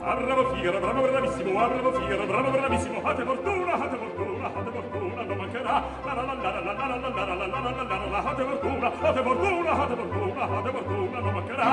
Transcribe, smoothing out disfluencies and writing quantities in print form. Bravo Figaro, bravo bravissimo, bravo Figaro, bravo bravissimo, fate fortuna, non mancherà, la fate fortuna, non mancherà.